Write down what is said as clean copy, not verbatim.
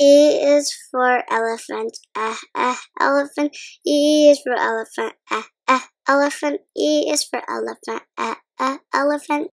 E is for elephant, elephant. E is for elephant, elephant. E is for elephant, elephant.